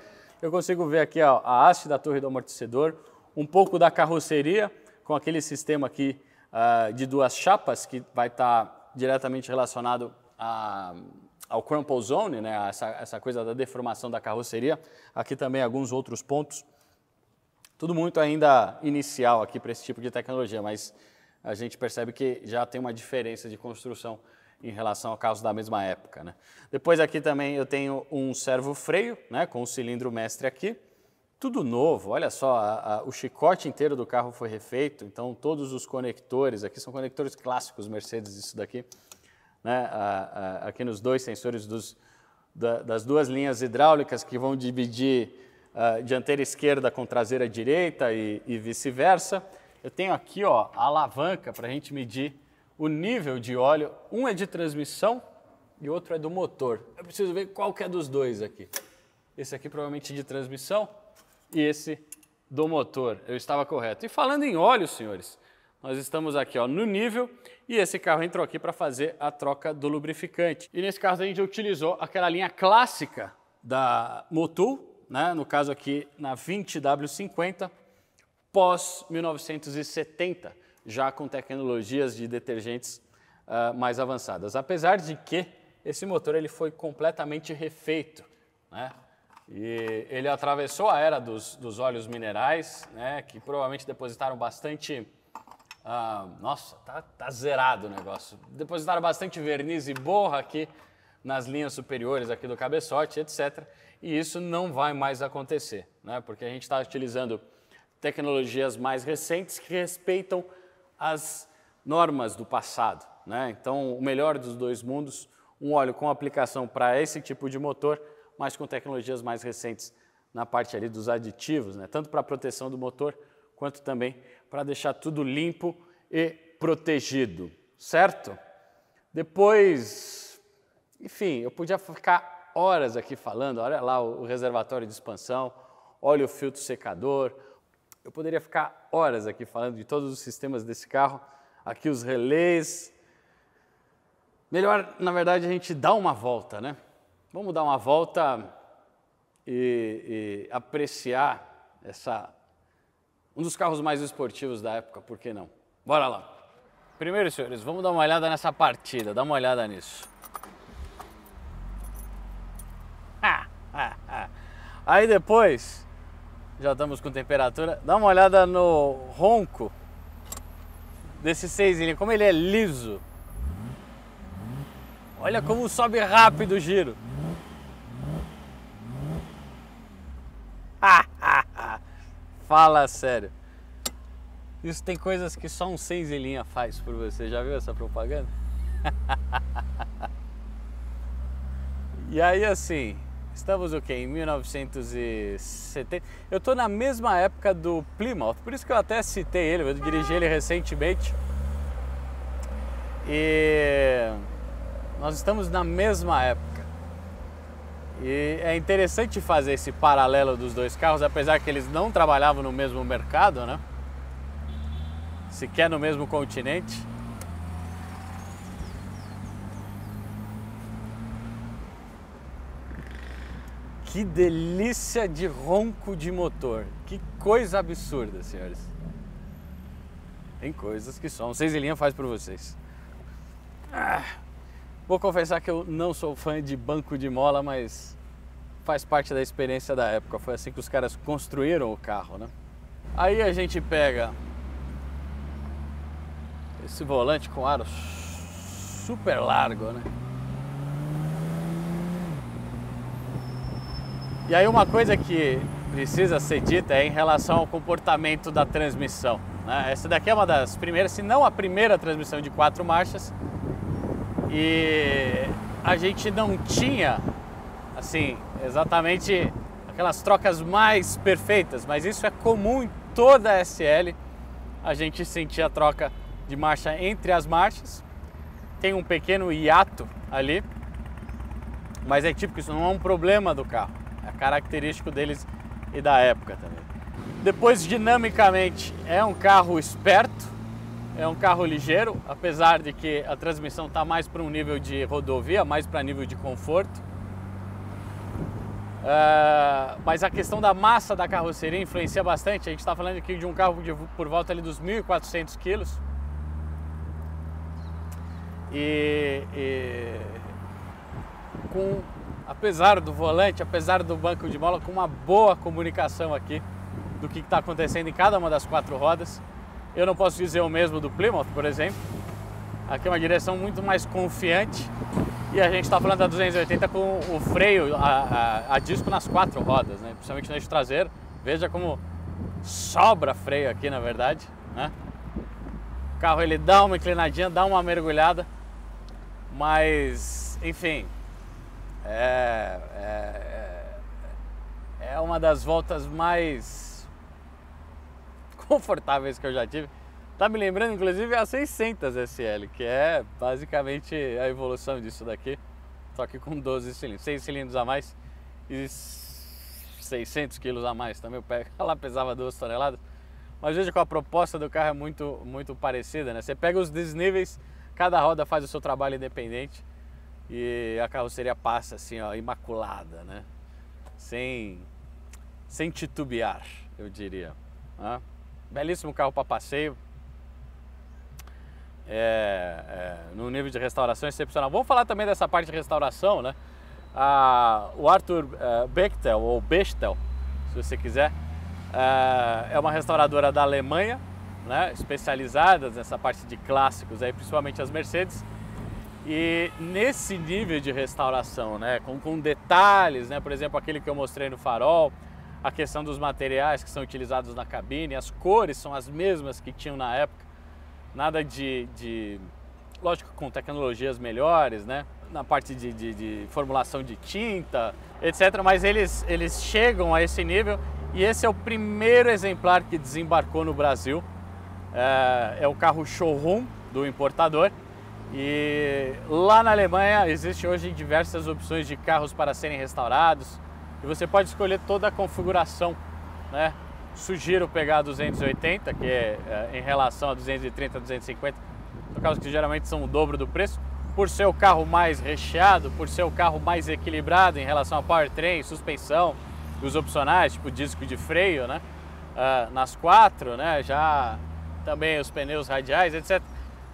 Eu consigo ver aqui, ó, a haste da torre do amortecedor, um pouco da carroceria com aquele sistema aqui de duas chapas que vai estar diretamente relacionado ao crumple zone, né? Essa coisa da deformação da carroceria. Aqui também alguns outros pontos. Tudo muito ainda inicial aqui para esse tipo de tecnologia, mas a gente percebe que já tem uma diferença de construção em relação ao caso da mesma época, né? Depois aqui também eu tenho um servo-freio, né, com o cilindro mestre aqui. Tudo novo, olha só, o chicote inteiro do carro foi refeito, então todos os conectores, aqui são conectores clássicos Mercedes, isso daqui, né? Aqui nos dois sensores das duas linhas hidráulicas que vão dividir dianteira esquerda com traseira direita e vice-versa. Eu tenho aqui, ó, a alavanca para a gente medir o nível de óleo, um é de transmissão e outro é do motor. Eu preciso ver qual que é dos dois aqui. Esse aqui provavelmente de transmissão e esse do motor. Eu estava correto. E falando em óleo, senhores, nós estamos aqui, ó, no nível, e esse carro entrou aqui para fazer a troca do lubrificante. E nesse caso a gente utilizou aquela linha clássica da Motul, né? No caso aqui na 20W50, pós 1970. Já com tecnologias de detergentes mais avançadas. Apesar de que esse motor ele foi completamente refeito, né? E ele atravessou a era dos óleos minerais, né? Que provavelmente depositaram bastante... nossa, tá zerado o negócio. Depositaram bastante verniz e borra aqui nas linhas superiores aqui do cabeçote, etc. E isso não vai mais acontecer, né? Porque a gente está utilizando tecnologias mais recentes que respeitam as normas do passado, né? Então, o melhor dos dois mundos, um óleo com aplicação para esse tipo de motor, mas com tecnologias mais recentes na parte ali dos aditivos, né? Tanto para a proteção do motor, quanto também para deixar tudo limpo e protegido, certo? Depois, enfim, eu podia ficar horas aqui falando, olha lá o reservatório de expansão, óleo filtro secador. Eu poderia ficar horas aqui falando de todos os sistemas desse carro, aqui os relés. Melhor, na verdade, a gente dar uma volta, né? Vamos dar uma volta e apreciar um dos carros mais esportivos da época, por que não? Bora lá! Primeiro, senhores, vamos dar uma olhada nessa partida, dá uma olhada nisso. Aí depois... já estamos com temperatura. Dá uma olhada no ronco desse 6-inho, como ele é liso. Olha como sobe rápido o giro. Fala sério. Isso tem coisas que só um 6-inho faz por você. Já viu essa propaganda? E aí assim... estamos o quê? Em 1970. Eu estou na mesma época do Plymouth, por isso que eu até citei ele, eu dirigi ele recentemente. E nós estamos na mesma época. E é interessante fazer esse paralelo dos dois carros, apesar que eles não trabalhavam no mesmo mercado, né? Sequer no mesmo continente. Que delícia de ronco de motor, que coisa absurda, senhores. Tem coisas que só um 6 em linha faz por vocês. Vou confessar que eu não sou fã de banco de mola, mas faz parte da experiência da época, foi assim que os caras construíram o carro, né? Aí a gente pega esse volante com aro super largo, né? E aí uma coisa que precisa ser dita é em relação ao comportamento da transmissão, né? Essa daqui é uma das primeiras, se não a primeira transmissão de 4 marchas. E a gente não tinha, assim, exatamente aquelas trocas mais perfeitas, mas isso é comum em toda a SL. A gente sentia a troca de marcha entre as marchas. Tem um pequeno hiato ali, mas é típico, isso não é um problema do carro. É característico deles e da época também. Depois, dinamicamente, é um carro esperto, é um carro ligeiro, apesar de que a transmissão está mais para um nível de rodovia, mais para nível de conforto. Mas a questão da massa da carroceria influencia bastante. A gente está falando aqui de um carro por volta ali dos 1.400 quilos. Apesar do volante, apesar do banco de mola, com uma boa comunicação aqui do que está acontecendo em cada uma das 4 rodas. Eu não posso dizer o mesmo do Plymouth, por exemplo. Aqui é uma direção muito mais confiante e a gente está falando da 280 com o freio a disco nas 4 rodas, né? Principalmente no eixo traseiro. Veja como sobra freio aqui, na verdade, né? O carro ele dá uma inclinadinha, dá uma mergulhada, mas enfim... É uma das voltas mais confortáveis que eu já tive. Tá me lembrando, inclusive, a 600 SL, que é basicamente a evolução disso daqui, só que com 12 cilindros, 6 cilindros a mais e 600 quilos a mais também. Ela pesava 2 toneladas, mas veja que a proposta do carro é muito parecida, né? Você pega os desníveis, cada roda faz o seu trabalho independente. E a carroceria passa assim, ó, imaculada, né? Sem titubear, eu diria. Né? Belíssimo carro para passeio. No nível de restauração excepcional. Vamos falar também dessa parte de restauração, né? O Arthur Bechtel, ou Bechtel, se você quiser, é uma restauradora da Alemanha, né? Especializada nessa parte de clássicos, aí, principalmente as Mercedes. E nesse nível de restauração, né, com detalhes, né, por exemplo, aquele que eu mostrei no farol, a questão dos materiais que são utilizados na cabine, as cores são as mesmas que tinham na época, nada de lógico, com tecnologias melhores, né, na parte de formulação de tinta, etc. Mas eles chegam a esse nível e esse é o primeiro exemplar que desembarcou no Brasil, é o carro showroom do importador. E lá na Alemanha existem hoje diversas opções de carros para serem restaurados e você pode escolher toda a configuração, né? Sugiro pegar a 280, que é em relação a 230, a 250, são carros que geralmente são o dobro do preço, por ser o carro mais recheado, por ser o carro mais equilibrado em relação a powertrain, suspensão e os opcionais, tipo disco de freio, né? Nas 4, né? Já também os pneus radiais, etc.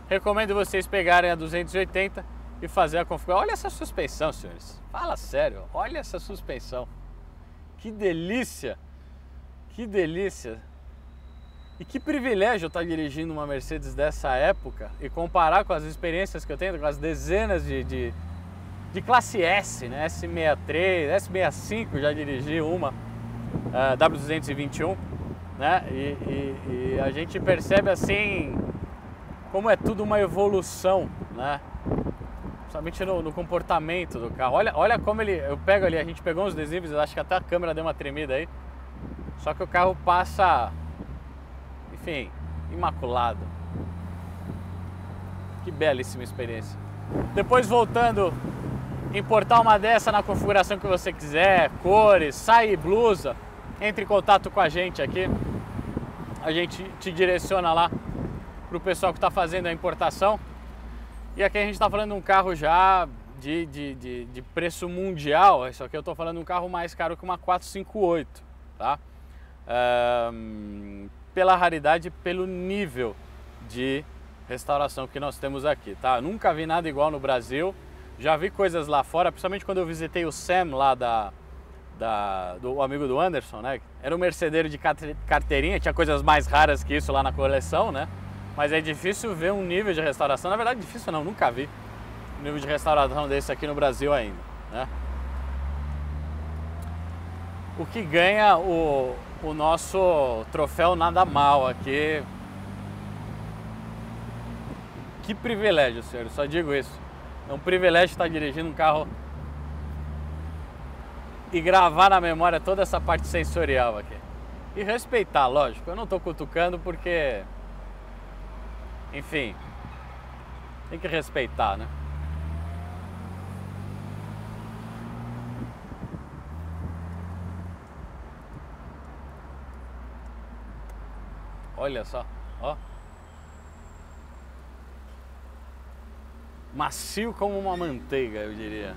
Recomendo vocês pegarem a 280 e fazer a configuração. Olha essa suspensão, senhores. Fala sério, olha essa suspensão. Que delícia! Que delícia! E que privilégio estar dirigindo uma Mercedes dessa época e comparar com as experiências que eu tenho, com as dezenas de classe S, né? S63, S65, já dirigi uma, W221, né? E a gente percebe assim... Como é tudo uma evolução, né? Principalmente no comportamento do carro. Olha como ele... Eu pego ali, a gente pegou uns adesivos, acho que até a câmera deu uma tremida aí. Só que o carro passa... Enfim, imaculado. Que belíssima experiência. Depois voltando, importar uma dessa na configuração que você quiser, cores, saia e blusa. Entre em contato com a gente aqui. A gente te direciona lá para o pessoal que está fazendo a importação. E aqui a gente está falando de um carro já de preço mundial, só que eu estou falando um carro mais caro que uma 458, tá? Pela raridade, pelo nível de restauração que nós temos aqui, tá? Nunca vi nada igual no Brasil, já vi coisas lá fora, principalmente quando eu visitei o Sam lá do amigo do Anderson, né? Era um mercedeiro de carteirinha, tinha coisas mais raras que isso lá na coleção, né? Mas é difícil ver um nível de restauração, na verdade difícil não, nunca vi um nível de restauração desse aqui no Brasil ainda, né? O que ganha o nosso troféu nada mal aqui. Que privilégio, senhor, só digo isso. É um privilégio estar dirigindo um carro e gravar na memória toda essa parte sensorial aqui. E respeitar, lógico, eu não estou cutucando porque... Enfim, tem que respeitar, né? Olha só, ó. Macio como uma manteiga, eu diria.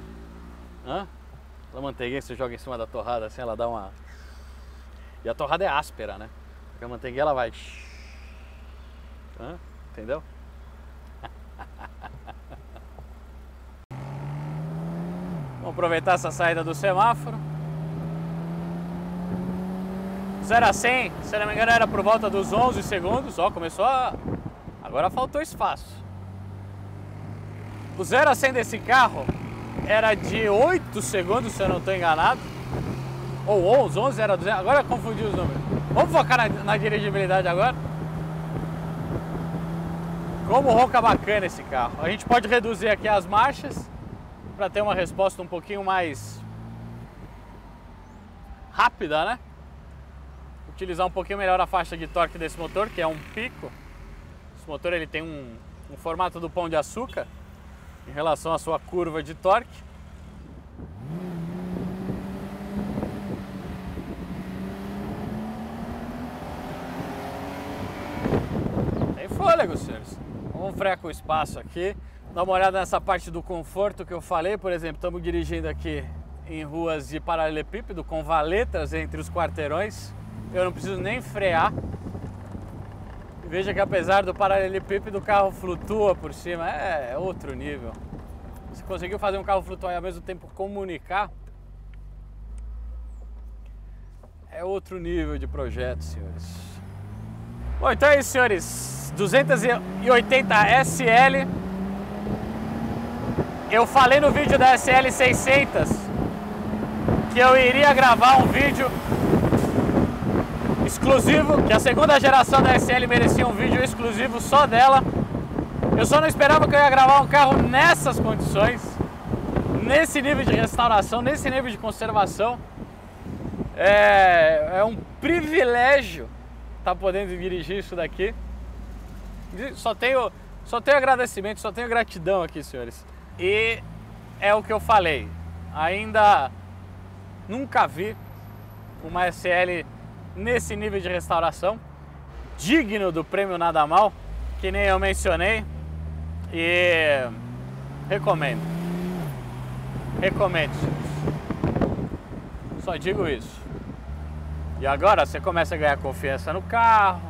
Hã? Aquela manteiguinha que você joga em cima da torrada, assim, ela dá uma... E a torrada é áspera, né? Porque a manteiguinha, ela vai... Hã? Entendeu? Vamos aproveitar essa saída do semáforo. 0 a 100, se não me engano, era por volta dos 11 segundos. Ó, começou a... Agora faltou espaço. O 0 a 100 desse carro era de 8 segundos, se eu não estou enganado. Ou 11, 11 era 200. Agora eu confundi os números. Vamos focar na dirigibilidade agora. Como ronca bacana esse carro. A gente pode reduzir aqui as marchas para ter uma resposta um pouquinho mais rápida, né? Utilizar um pouquinho melhor a faixa de torque desse motor, que é um pico. Esse motor ele tem um formato do pão de açúcar em relação à sua curva de torque. Tem fôlego, senhores. Vamos frear com o espaço aqui. Dá uma olhada nessa parte do conforto que eu falei. Por exemplo, estamos dirigindo aqui em ruas de paralelepípedo, com valetas entre os quarteirões. Eu não preciso nem frear. Veja que apesar do paralelepípedo, o carro flutua por cima, é outro nível. Se conseguiu fazer um carro flutuar e ao mesmo tempo comunicar, é outro nível de projeto, senhores. Bom, então é isso, senhores. 280 SL. Eu falei no vídeo da SL 600 que eu iria gravar um vídeo exclusivo, que a segunda geração da SL merecia um vídeo exclusivo só dela. Eu só não esperava que eu ia gravar um carro nessas condições, nesse nível de restauração, nesse nível de conservação. É um privilégio estar podendo dirigir isso daqui. Só tenho agradecimento, só tenho gratidão aqui, senhores. E é o que eu falei, ainda nunca vi uma SL nesse nível de restauração, digno do prêmio Nada Mal, que nem eu mencionei, e recomendo. Recomendo, senhores. Só digo isso. E agora você começa a ganhar confiança no carro,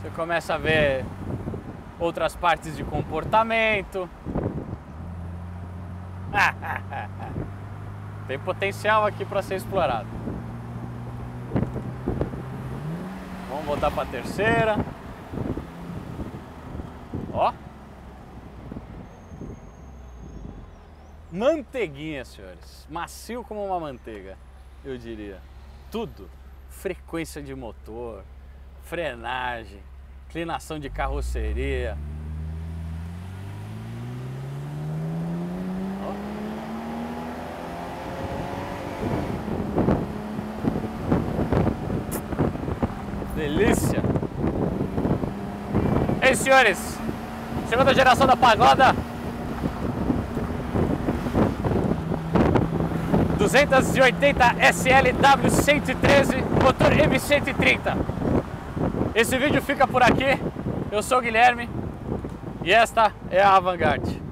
você começa a ver outras partes de comportamento. Tem potencial aqui para ser explorado. Vamos voltar para a terceira. Ó. Manteiguinha, senhores. Macio como uma manteiga, eu diria. Tudo. Frequência de motor, frenagem, inclinação de carroceria. Delícia! Ei, senhores! Segunda geração da Pagoda, 280 SL W113, motor M130. Esse vídeo fica por aqui. Eu sou o Guilherme e esta é a Avantgarde.